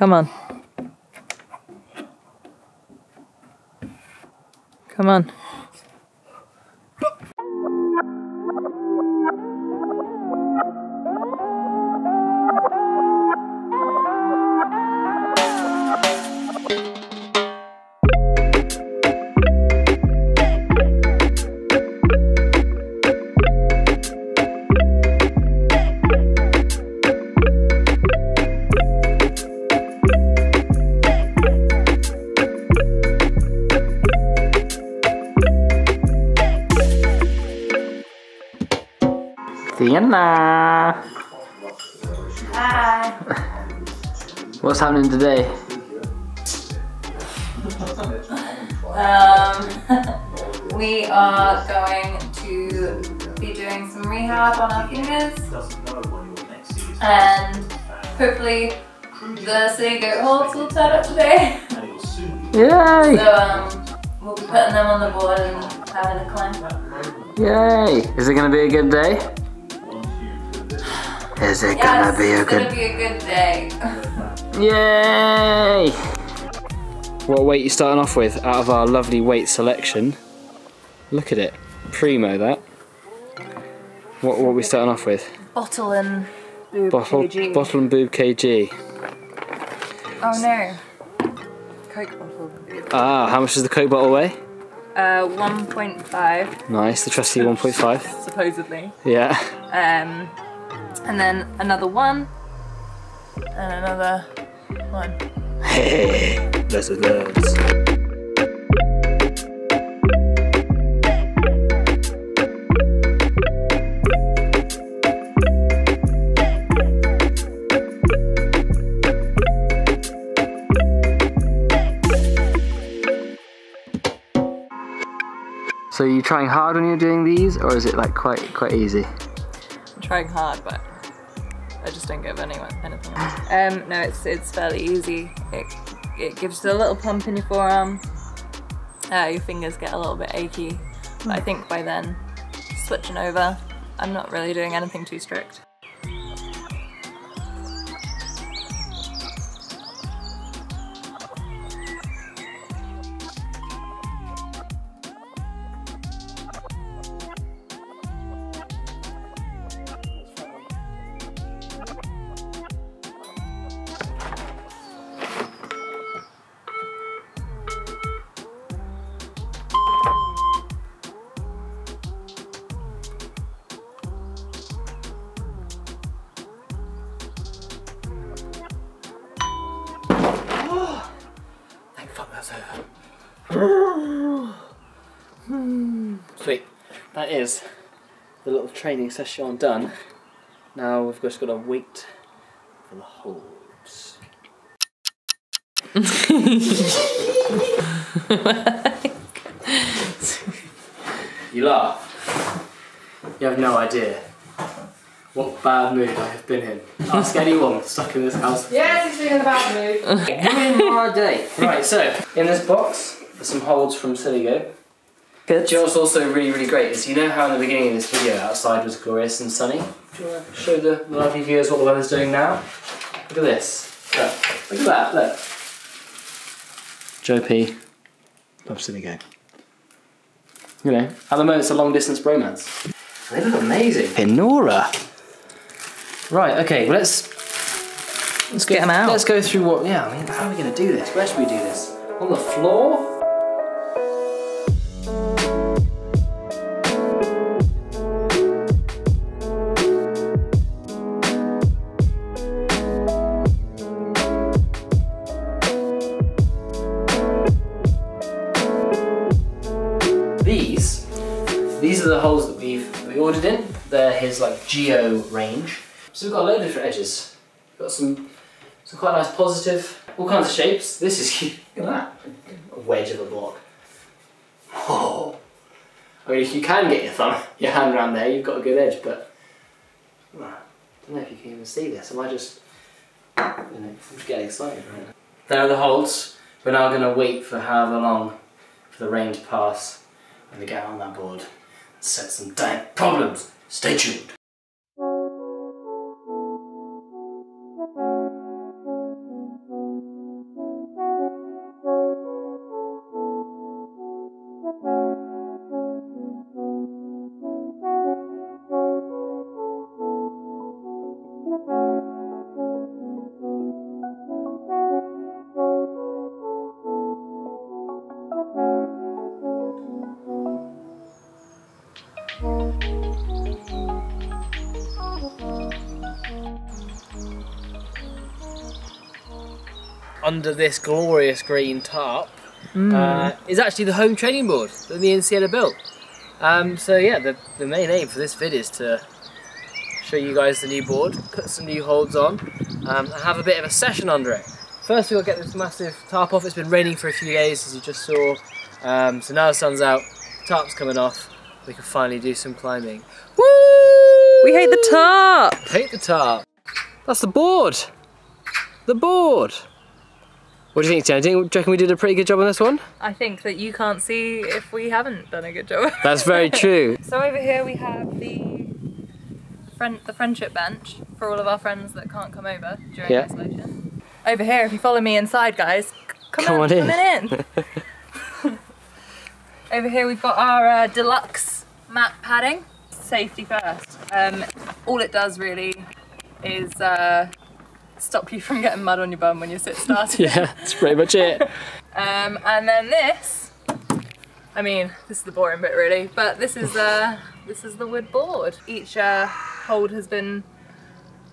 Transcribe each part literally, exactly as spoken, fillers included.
Come on. Come on. Sienna! Hi! What's happening today? um, we are going to be doing some rehab on our fingers and hopefully the Siligao holds will turn up today. Yay! So um, we'll be putting them on the board and having a climb. Yay! Is it going to be a good day? Is it yes, gonna be a good? It's gonna be a good day. Yay! What weight are you starting off with out of our lovely weight selection? Look at it, primo that. What what are we starting off with? Bottle and boob bottle, kg. Bottle and boob kg. Oh no, Coke bottle. Ah, how much does the Coke bottle weigh? Uh, one point five. Nice, the trusty one point five. Supposedly. Yeah. Um. And then another one, and another one. Hey, that's what loves. So are you trying hard when you're doing these, or is it like quite quite easy? I'm trying hard, but I just don't give anyone anything else. Um, no, it's it's fairly easy. It it gives you a little pump in your forearm. Uh, your fingers get a little bit achy, but I think by then switching over, I'm not really doing anything too strict. Sweet, that is the little training session done. Now we've just got to wait for the holds. You laugh. You have no idea what bad mood I have been in. Ask anyone stuck in this house. Yes, he's been in a bad mood. Ruined my day. Right, so in this box are some holds from Siligao. Good. Do you know what's also really, really great is, you know how in the beginning of this video outside was glorious and sunny? Do you want to show the lovely viewers what the weather's doing now? Look at this. Look, look at that, look. Joe P. Loves Siligao. You know, at the moment it's a long distance bromance. They look amazing. Penora. Right, okay, well let's... Let's get them out. Let's go through what... Yeah, I mean, how are we going to do this? Where should we do this? On the floor? These, these are the holes that we've we ordered in. They're his like geo range. So we've got a load of different edges. We've got some, some quite nice positive, all kinds of shapes. This is cute. Look at that, a wedge of a block. Oh, I mean, if you can get your thumb, your hand around there, you've got a good edge. But well, I don't know if you can even see this. Am I just, you know, I'm just getting excited right now. There are the holes. We're now going to wait for however long for the rain to pass. I'm going to get on that board and set some damn problems. Stay tuned. under this glorious green tarp mm. uh, is actually the home training board that me and Sienna built. Um, so yeah, the, the main aim for this video is to show you guys the new board, put some new holds on, um, and have a bit of a session under it. First we'll get this massive tarp off. It's been raining for a few days, as you just saw, um, so now the sun's out, tarp's coming off, we can finally do some climbing. Woo! We hate the tarp! Hate the tarp! That's the board! The board! What do you think, Janet? Do you reckon we did a pretty good job on this one? I think that you can't see if we haven't done a good job. That's very true. So over here we have the friend, the friendship bench for all of our friends that can't come over during yeah. isolation. Over here, if you follow me inside, guys, come, come on, on in. Come in. Over here we've got our uh, deluxe mat padding. Safety first. Um, all it does really is uh, stop you from getting mud on your bum when you sit starting. Yeah, that's pretty much it. um, and then this, I mean, this is the boring bit really, but this is uh, this is the wood board. Each uh, hold has been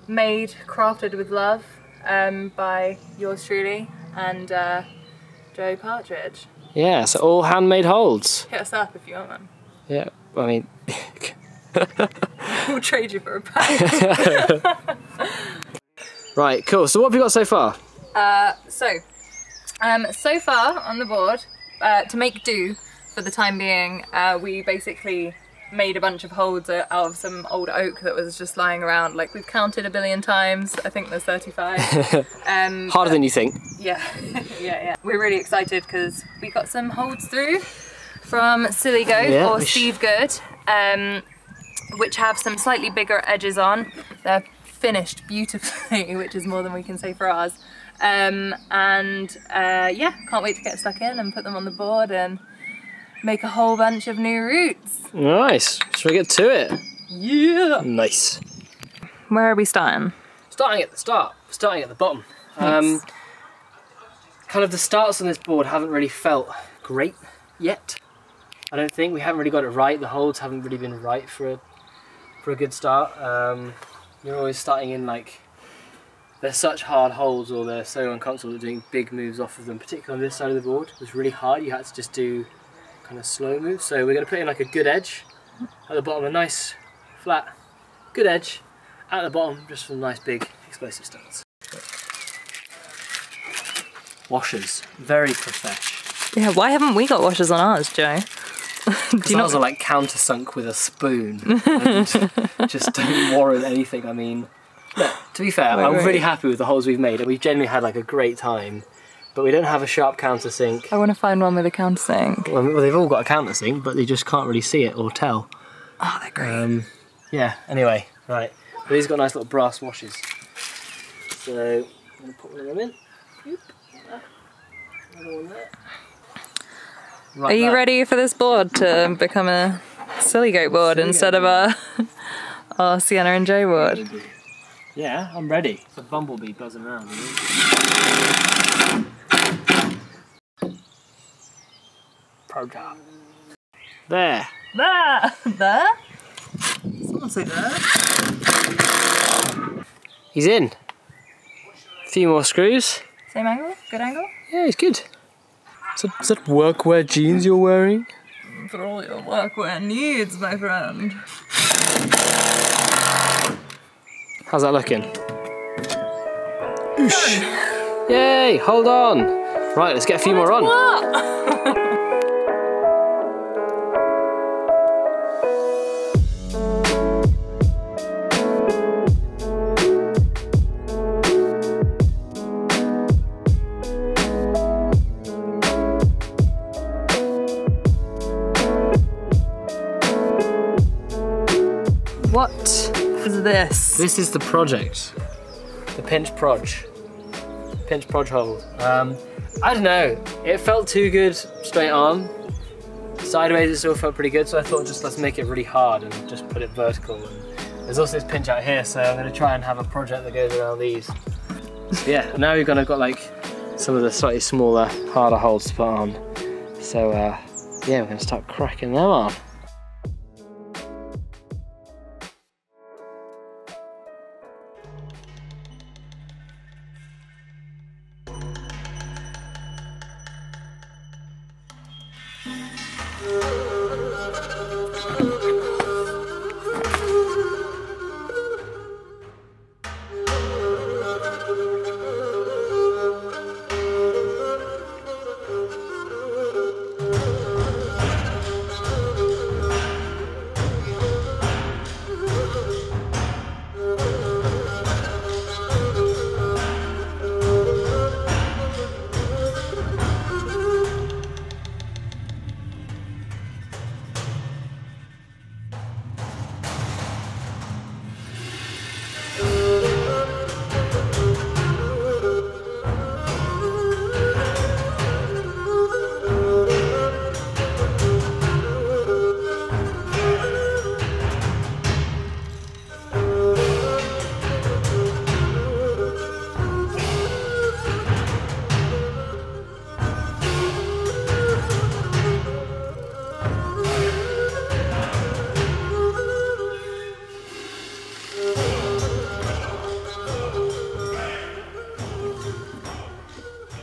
made, crafted with love um, by yours truly and uh, Joey Partridge. Yeah, so all handmade holds. Hit us up if you want one. Yeah, I mean... we'll trade you for a pack. Right, cool. So what have we got so far? Uh, so, um, so far on the board, uh, to make do for the time being, uh, we basically made a bunch of holds out of some old oak that was just lying around. Like, we've counted a billion times. I think there's thirty-five. um, Harder but, than you think. Yeah, yeah, yeah. We're really excited because we got some holds through from Siligao yeah, or Steve Good, um, which have some slightly bigger edges on. They're finished beautifully, which is more than we can say for ours, um, and uh, yeah, can't wait to get stuck in and put them on the board and make a whole bunch of new routes. Nice, should we get to it? Yeah! Nice. Where are we starting? Starting at the start, starting at the bottom. Um, kind of the starts on this board haven't really felt great yet. I don't think, we haven't really got it right, the holds haven't really been right for a, for a good start. Um, You're always starting in like, they're such hard holds or they're so uncomfortable that doing big moves off of them, particularly on this side of the board, was really hard. You had to just do kind of slow moves. So we're going to put in like a good edge at the bottom, a nice flat, good edge at the bottom, just for nice big explosive stunts. Washers, very profesh. Yeah, why haven't we got washers on ours, Joe? Because ours are like countersunk with a spoon and just don't warrant anything. I mean, no, to be fair, I'm really happy with the holes we've made and we've generally had like a great time, but we don't have a sharp countersink. I want to find one with a countersink. Well, they've all got a countersink, but they just can't really see it or tell. Oh, they're great. Um, yeah, anyway, right. But these got nice little brass washes. So, I'm going to put one of them in. Oop. Another one there. Right, are you that. ready for this board to become a Siligao board Siligao. instead of our, our Sienna and Joe board? Yeah, I'm ready. It's a bumblebee buzzing around. Progar. There. There. There? Someone say there. He's in. A few more screws. Same angle? Good angle? Yeah, he's good. Is that, is that workwear jeans you're wearing? For all your workwear needs, my friend. How's that looking? Oosh. Yay, hold on. Right, let's get a few what more on. What? What is this? This is the project, the pinch proj, pinch proj hold. Um, I don't know, it felt too good straight on, sideways it still felt pretty good, so I thought just let's make it really hard and just put it vertical. And there's also this pinch out here, so I'm going to try and have a project that goes around these. So yeah, now we've kind of got like some of the slightly smaller, harder holds to put on, so uh, yeah, we're going to start cracking them on.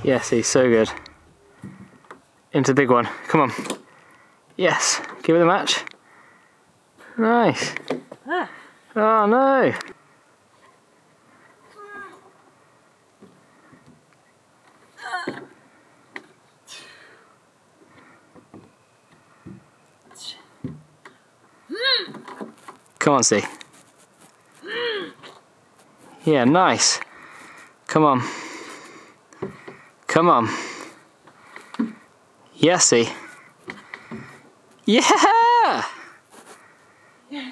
Yes, he's so good. Into the big one, come on. Yes, give it a match. Nice. Ah. Oh no. Come on, see. Yeah, nice. Come on. Come on. Yeah, see. Yeah! Yeah!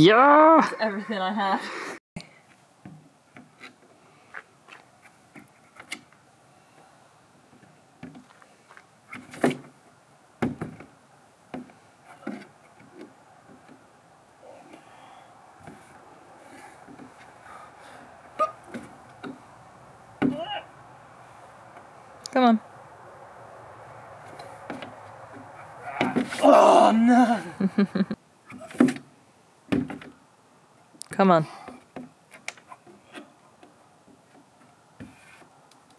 That's everything I have. Come on. Oh no! Come on.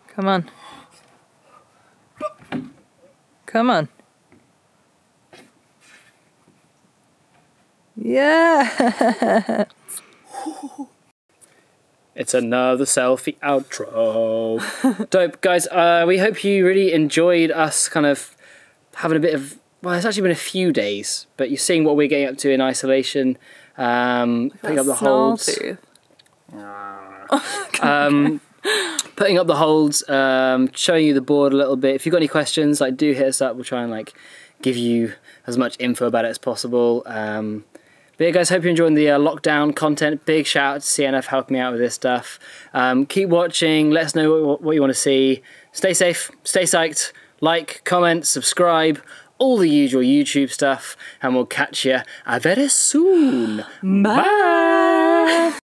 Come on. Come on. Yeah! It's another selfie outro. Dope, guys. Uh, we hope you really enjoyed us kind of having a bit of, well, it's actually been a few days, but you're seeing what we're getting up to in isolation. Um, putting up the holds. um, putting up the holds, um, showing you the board a little bit. If you've got any questions, like, do hit us up. We'll try and like give you as much info about it as possible. Um, But yeah, guys, hope you're enjoying the uh, lockdown content. Big shout out to C N F helping me out with this stuff. Um, keep watching. Let us know what, what you want to see. Stay safe. Stay psyched. Like, comment, subscribe. All the usual YouTube stuff. And we'll catch you very soon. Bye. Bye.